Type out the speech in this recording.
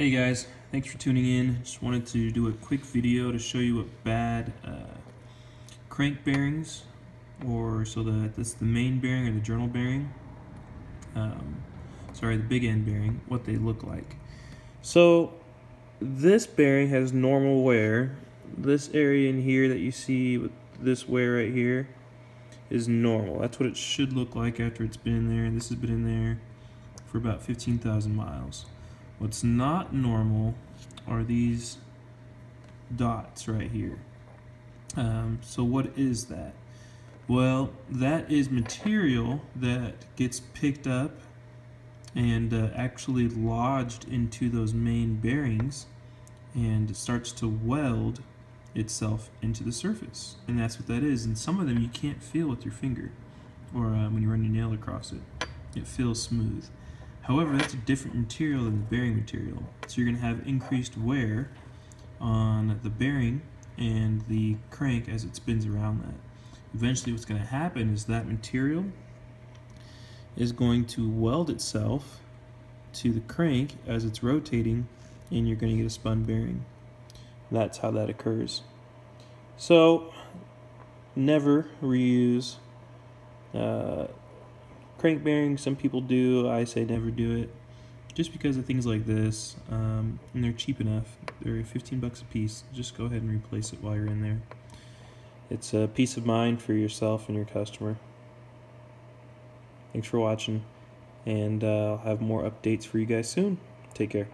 Hey guys, thanks for tuning in. Just wanted to do a quick video to show you what bad crank bearings, or so that's the main bearing or the journal bearing, the big end bearing, what they look like. So this bearing has normal wear. This area in here that you see with this wear right here is normal. That's what it should look like after it's been in there, and this has been in there for about 15,000 miles. What's not normal are these dots right here. So what is that? Well, that is material that gets picked up and actually lodged into those main bearings and starts to weld itself into the surface. And that's what that is. And some of them you can't feel with your finger or when you run your nail across it. It feels smooth. However, that's a different material than the bearing material. So you're going to have increased wear on the bearing and the crank as it spins around that. Eventually what's going to happen is that material is going to weld itself to the crank as it's rotating, and you're going to get a spun bearing. That's how that occurs. So never reuse crank bearing. Some people do. I say never do it, just because of things like this, and they're cheap enough. They're 15 bucks a piece. Just go ahead and replace it while you're in there. It's a peace of mind for yourself and your customer. Thanks for watching, and I'll have more updates for you guys soon. Take care.